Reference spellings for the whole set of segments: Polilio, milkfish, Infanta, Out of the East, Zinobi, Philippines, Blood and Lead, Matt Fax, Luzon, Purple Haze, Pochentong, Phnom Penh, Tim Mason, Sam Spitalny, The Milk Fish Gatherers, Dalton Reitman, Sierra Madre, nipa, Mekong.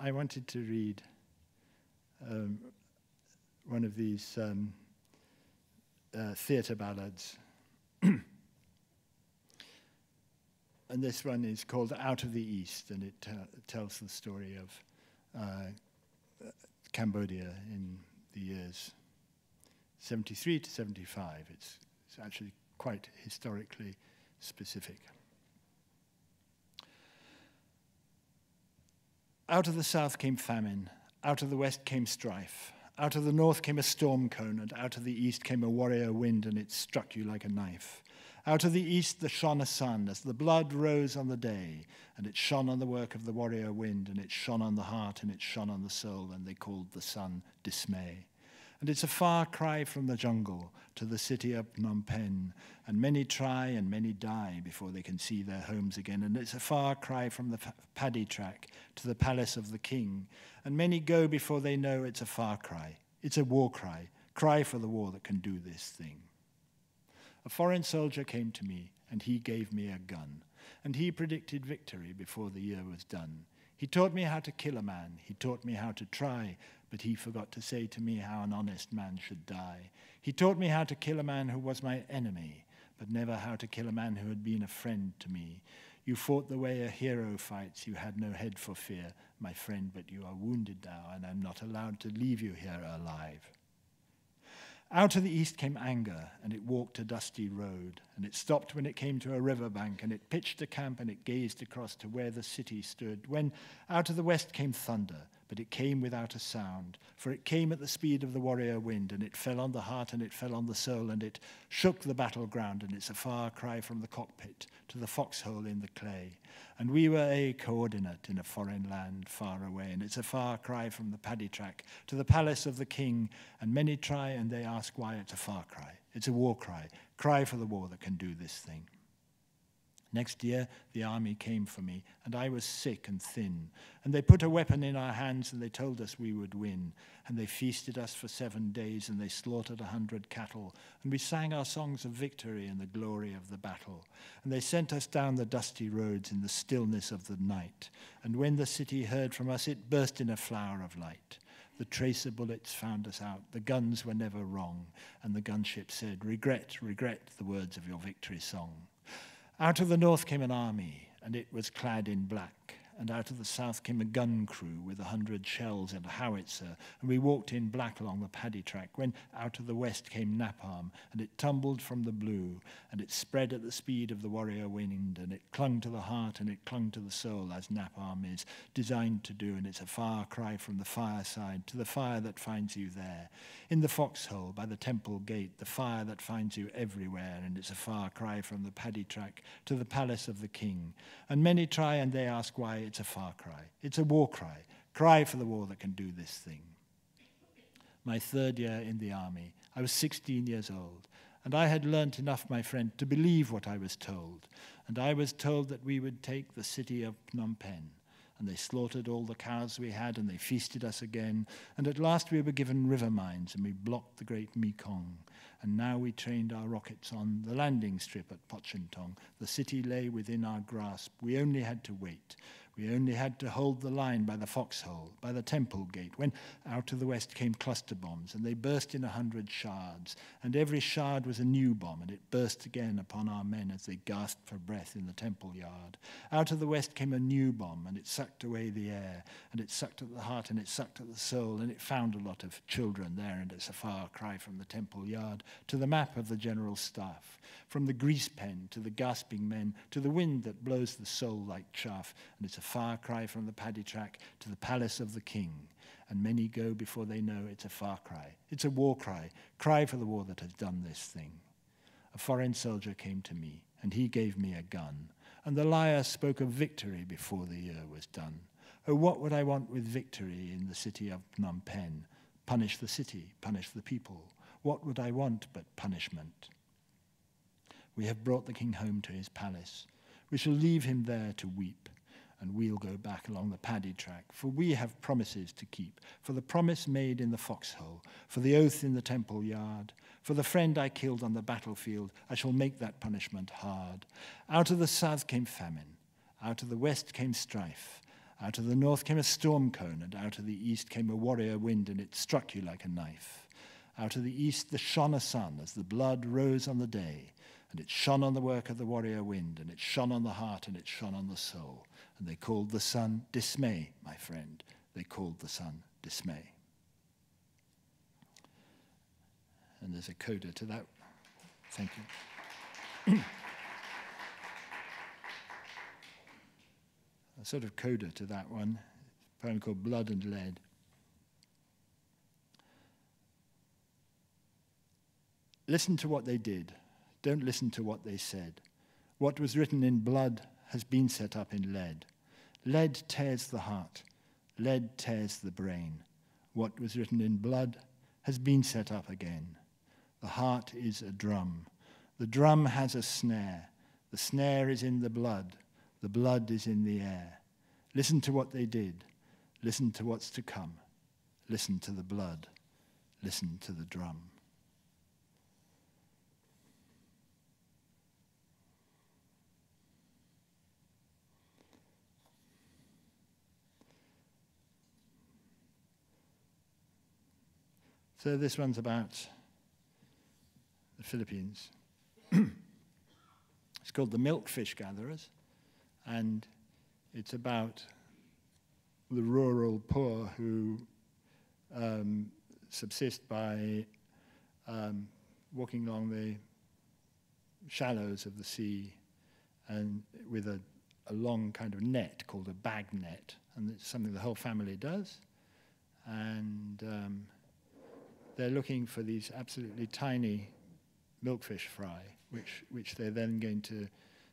I wanted to read one of these theatre ballads. And this one is called Out of the East, and it tells the story of Cambodia in the years 73 to 75. It's actually quite historically specific. Out of the south came famine, out of the west came strife, out of the north came a storm cone, and out of the east came a warrior wind, and it struck you like a knife. Out of the east there shone a sun, as the blood rose on the day, and it shone on the work of the warrior wind, and it shone on the heart, and it shone on the soul, and they called the sun dismay. And it's a far cry from the jungle to the city of Phnom Penh, and many try and many die before they can see their homes again. And it's a far cry from the paddy track to the palace of the king, and many go before they know it's a far cry. It's a war cry, cry for the war that can do this thing. A foreign soldier came to me, and he gave me a gun, and he predicted victory before the year was done. He taught me how to kill a man, he taught me how to try, but he forgot to say to me how an honest man should die. He taught me how to kill a man who was my enemy, but never how to kill a man who had been a friend to me. You fought the way a hero fights, you had no head for fear, my friend, but you are wounded now, and I'm not allowed to leave you here alive. Out of the east came anger, and it walked a dusty road, and it stopped when it came to a river bank, and it pitched a camp, and it gazed across to where the city stood. When out of the west came thunder, but it came without a sound, for it came at the speed of the warrior wind, and it fell on the heart, and it fell on the soul, and it shook the battleground, and it's a far cry from the cockpit to the foxhole in the clay. And we were a coordinate in a foreign land far away, and it's a far cry from the paddy track to the palace of the king, and many try and they ask why it's a far cry. It's a war cry, cry for the war that can do this thing. Next year, the army came for me, and I was sick and thin. And they put a weapon in our hands, and they told us we would win. And they feasted us for 7 days, and they slaughtered 100 cattle. And we sang our songs of victory and the glory of the battle. And they sent us down the dusty roads in the stillness of the night. And when the city heard from us, it burst in a flower of light. The tracer bullets found us out. The guns were never wrong. And the gunship said, "Regret, regret the words of your victory song." Out of the north came an army, and it was clad in black. And out of the south came a gun crew with 100 shells and a howitzer, and we walked in black along the paddy track, when out of the west came napalm, and it tumbled from the blue, and it spread at the speed of the warrior wind, and it clung to the heart, and it clung to the soul, as napalm is designed to do, and it's a far cry from the fireside to the fire that finds you there. In the foxhole, by the temple gate, the fire that finds you everywhere, and it's a far cry from the paddy track to the palace of the king. And many try and they ask why it's a far cry. It's a war cry. Cry for the war that can do this thing. My third year in the army, I was 16 years old, and I had learnt enough, my friend, to believe what I was told. And I was told that we would take the city of Phnom Penh. And they slaughtered all the cows we had, and they feasted us again. And at last we were given river mines, and we blocked the great Mekong. And now we trained our rockets on the landing strip at Pochentong. The city lay within our grasp. We only had to wait. We only had to hold the line by the foxhole, by the temple gate, when out of the west came cluster bombs, and they burst in 100 shards, and every shard was a new bomb, and it burst again upon our men as they gasped for breath in the temple yard. Out of the west came a new bomb, and it sucked away the air, and it sucked at the heart, and it sucked at the soul, and it found a lot of children there, and it's a far cry from the temple yard to the map of the general staff, from the grease pen to the gasping men, to the wind that blows the soul like chaff, and it's a far cry from the paddy track to the palace of the king, and many go before they know it's a far cry. It's a war cry, cry for the war that has done this thing. A foreign soldier came to me, and he gave me a gun, and the lyre spoke of victory before the year was done. Oh, what would I want with victory in the city of Phnom Penh? Punish the city, punish the people. What would I want but punishment? We have brought the king home to his palace. We shall leave him there to weep. And we'll go back along the paddy track, for we have promises to keep, for the promise made in the foxhole, for the oath in the temple yard, for the friend I killed on the battlefield. I shall make that punishment hard. Out of the south came famine, out of the west came strife, Out of the north came a storm cone, and out of the east came a warrior wind, and it struck you like a knife. Out of the east there shone a sun, as the blood rose on the day, and it shone on the work of the warrior wind, and it shone on the heart, and it shone on the soul. And they called the sun Dismay, my friend. They called the sun Dismay. And there's a coda to that. Thank you. A sort of coda to that one, a poem called Blood and Lead. Listen to what they did. Don't listen to what they said. What was written in blood has been set up in lead. Lead tears the heart. Lead tears the brain. What was written in blood has been set up again. The heart is a drum. The drum has a snare. The snare is in the blood. The blood is in the air. Listen to what they did. Listen to what's to come. Listen to the blood. Listen to the drum. So this one's about the Philippines. It's called The Milk Fish Gatherers, and it's about the rural poor who subsist by walking along the shallows of the sea, and with a long kind of net called a bag net, and it's something the whole family does. And they're looking for these absolutely tiny milkfish fry, which they're then going to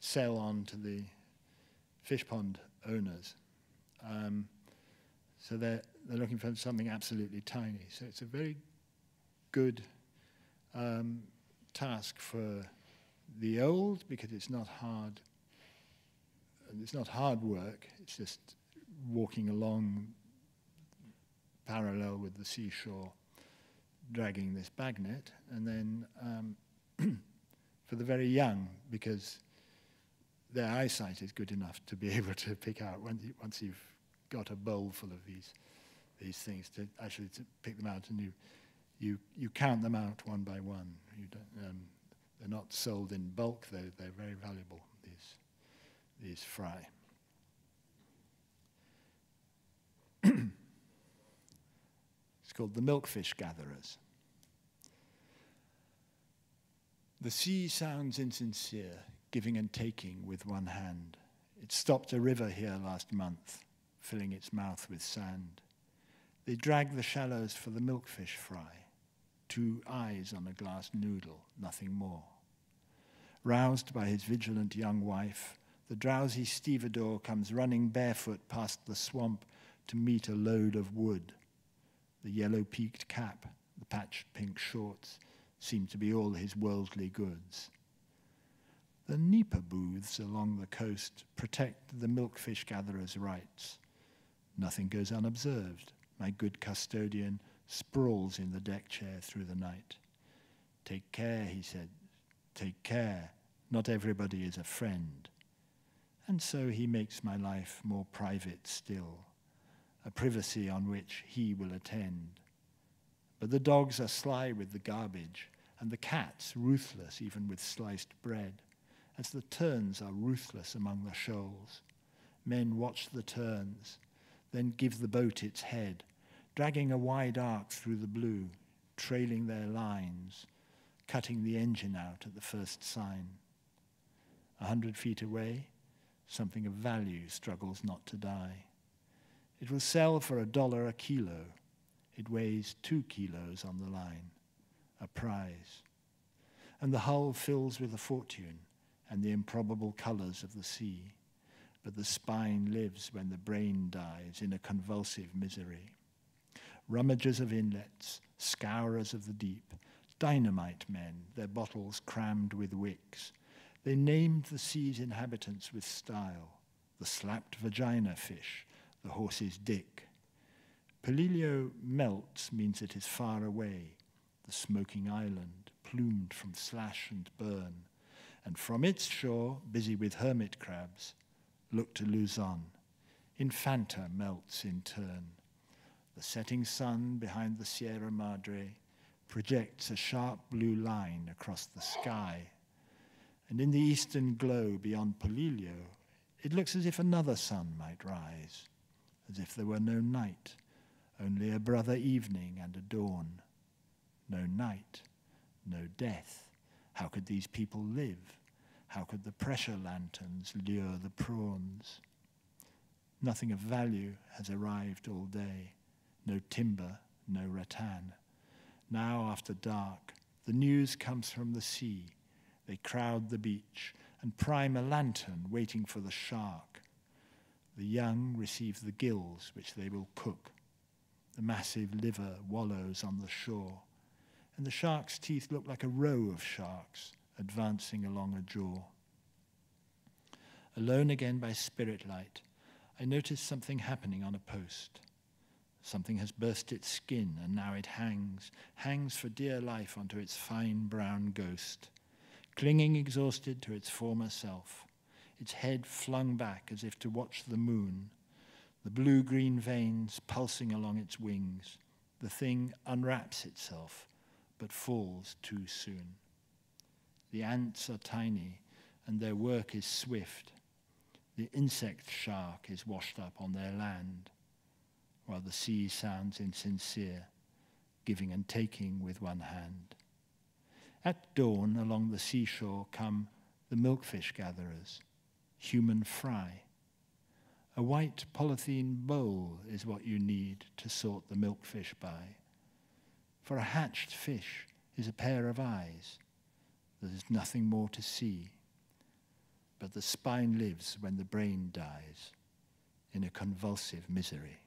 sell on to the fish pond owners. So they're looking for something absolutely tiny. So it's a very good task for the old, because it's not hard. It's not hard work. It's just walking along parallel with the seashore, dragging this bagnet, and then for the very young, because their eyesight is good enough to be able to pick out, once you've got a bowl full of these things, to actually to pick them out, and you count them out one by one. You don't, they're not sold in bulk, though. They're very valuable, these fry. Called The Milk Fish Gatherers. The sea sounds insincere, giving and taking with one hand. It stopped a river here last month, filling its mouth with sand. They drag the shallows for the milkfish fry, two eyes on a glass noodle, nothing more. Roused by his vigilant young wife, the drowsy stevedore comes running barefoot past the swamp to meet a load of wood. The yellow-peaked cap, the patched pink shorts, seemed to be all his worldly goods. The nipa booths along the coast protect the milkfish gatherer's rights. Nothing goes unobserved. My good custodian sprawls in the deck chair through the night. Take care, he said. Take care. Not everybody is a friend. And so he makes my life more private still, a privacy on which he will attend. But the dogs are sly with the garbage, and the cats ruthless even with sliced bread, as the terns are ruthless among the shoals. Men watch the terns, then give the boat its head, dragging a wide arc through the blue, trailing their lines, cutting the engine out at the first sign. 100 feet away, something of value struggles not to die. It will sell for $1 a kilo. It weighs 2 kilos on the line, a prize. And the hull fills with a fortune and the improbable colors of the sea. But the spine lives when the brain dies in a convulsive misery. Rummagers of inlets, scourers of the deep, dynamite men, their bottles crammed with wicks. They named the sea's inhabitants with style, the slapped vagina fish, the horse's dick. Polilio melts means it is far away, the smoking island, plumed from slash and burn, and from its shore, busy with hermit crabs, look to Luzon. Infanta melts in turn. The setting sun behind the Sierra Madre projects a sharp blue line across the sky. And in the eastern glow beyond Polilio, it looks as if another sun might rise, as if there were no night, only a brother evening and a dawn. No night, no death. How could these people live? How could the pressure lanterns lure the prawns? Nothing of value has arrived all day. No timber, no rattan. Now, after dark, the news comes from the sea. They crowd the beach and prime a lantern waiting for the shark. The young receive the gills, which they will cook. The massive liver wallows on the shore, and the shark's teeth look like a row of sharks advancing along a jaw. Alone again by spirit light, I notice something happening on a post. Something has burst its skin, and now it hangs for dear life onto its fine brown ghost, clinging exhausted to its former self, its head flung back as if to watch the moon, the blue-green veins pulsing along its wings. The thing unwraps itself, but falls too soon. The ants are tiny, and their work is swift. The insect shark is washed up on their land, while the sea sounds insincere, giving and taking with one hand. At dawn along the seashore come the milk fish gatherers, human fry. A white polythene bowl is what you need to sort the milk fish by. For a hatched fish is a pair of eyes. There is nothing more to see. But the spine lives when the brain dies in a convulsive misery.